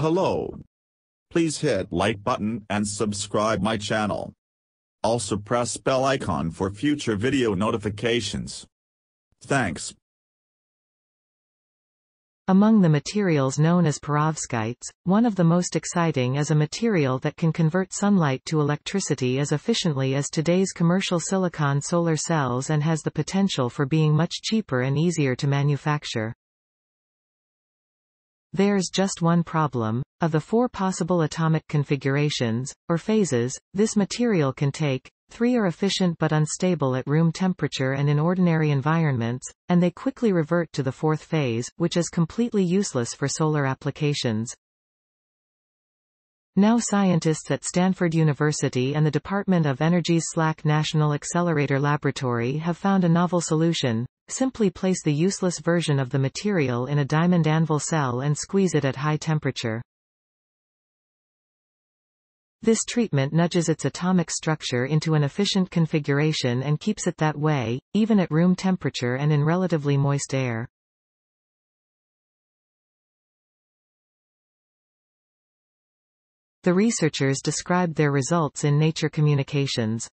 Hello. Please hit like button and subscribe my channel. Also press bell icon for future video notifications. Thanks. Among the materials known as perovskites, one of the most exciting is a material that can convert sunlight to electricity as efficiently as today's commercial silicon solar cells and has the potential for being much cheaper and easier to manufacture. There's just one problem. Of the four possible atomic configurations, or phases, this material can take, three are efficient but unstable at room temperature and in ordinary environments, and they quickly revert to the fourth phase, which is completely useless for solar applications. Now scientists at Stanford University and the Department of Energy's SLAC National Accelerator Laboratory have found a novel solution. Simply place the useless version of the material in a diamond anvil cell and squeeze it at high temperature. This treatment nudges its atomic structure into an efficient configuration and keeps it that way, even at room temperature and in relatively moist air. The researchers described their results in Nature Communications.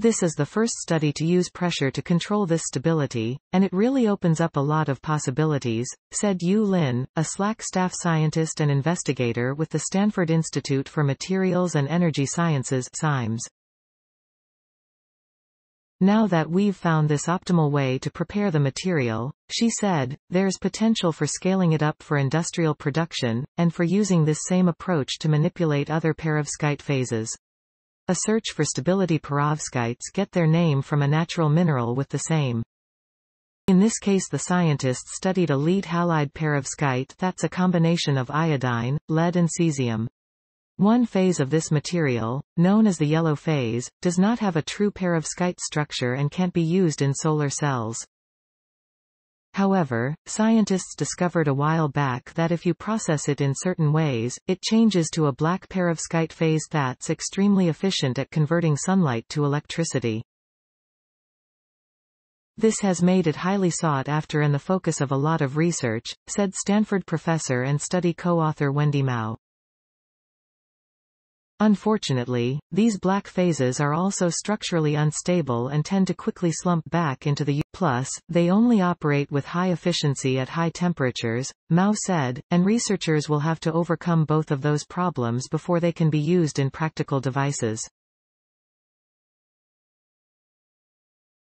This is the first study to use pressure to control this stability, and it really opens up a lot of possibilities, said Yu Lin, a SLAC staff scientist and investigator with the Stanford Institute for Materials and Energy Sciences, SIMES. Now that we've found this optimal way to prepare the material, she said, there's potential for scaling it up for industrial production, and for using this same approach to manipulate other perovskite phases. A search for stability perovskites get their name from a natural mineral with the same. In this case the scientists studied a lead halide perovskite that's a combination of iodine, lead and cesium. One phase of this material, known as the yellow phase, does not have a true perovskite structure and can't be used in solar cells. However, scientists discovered a while back that if you process it in certain ways, it changes to a black perovskite phase that's extremely efficient at converting sunlight to electricity. This has made it highly sought after and the focus of a lot of research, said Stanford professor and study co-author Wendy Mao. Unfortunately, these black phases are also structurally unstable and tend to quickly slump back into the plus, they only operate with high efficiency at high temperatures, Mao said, and researchers will have to overcome both of those problems before they can be used in practical devices.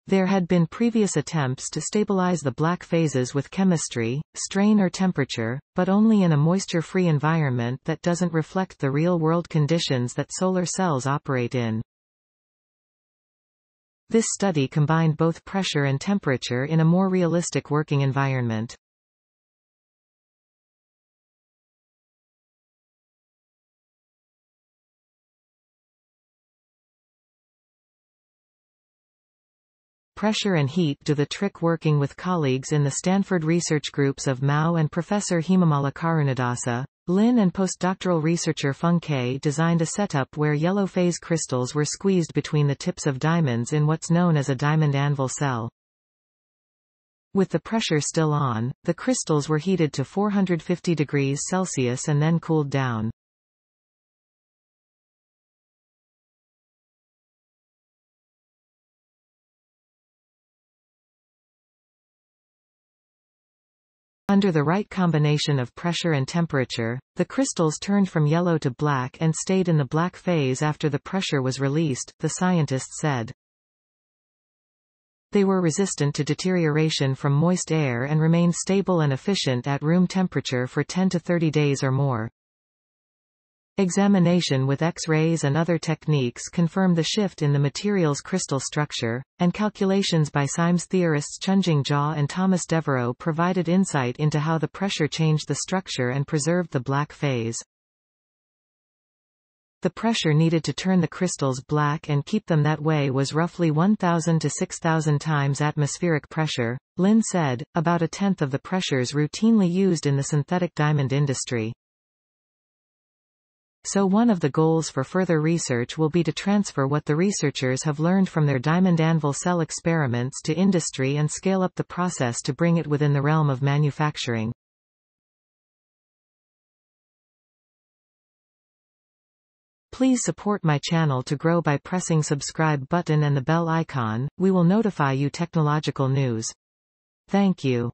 There had been previous attempts to stabilize the black phases with chemistry, strain or temperature, but only in a moisture-free environment that doesn't reflect the real-world conditions that solar cells operate in. This study combined both pressure and temperature in a more realistic working environment. Pressure and heat do the trick working with colleagues in the Stanford research groups of Mao and Professor Himamala Karunadasa. Lin and postdoctoral researcher Feng Kei designed a setup where yellow phase crystals were squeezed between the tips of diamonds in what's known as a diamond anvil cell. With the pressure still on, the crystals were heated to 450 degrees Celsius and then cooled down. Under the right combination of pressure and temperature, the crystals turned from yellow to black and stayed in the black phase after the pressure was released, the scientists said. They were resistant to deterioration from moist air and remained stable and efficient at room temperature for 10 to 30 days or more. Examination with X-rays and other techniques confirmed the shift in the material's crystal structure, and calculations by SIMES theorists Chunjing Jia and Thomas Devereaux provided insight into how the pressure changed the structure and preserved the black phase. The pressure needed to turn the crystals black and keep them that way was roughly 1,000 to 6,000 times atmospheric pressure, Lin said, about a tenth of the pressures routinely used in the synthetic diamond industry. So one of the goals for further research will be to transfer what the researchers have learned from their diamond anvil cell experiments to industry and scale up the process to bring it within the realm of manufacturing. Please support my channel to grow by pressing subscribe button and the bell icon. We will notify you technological news. Thank you.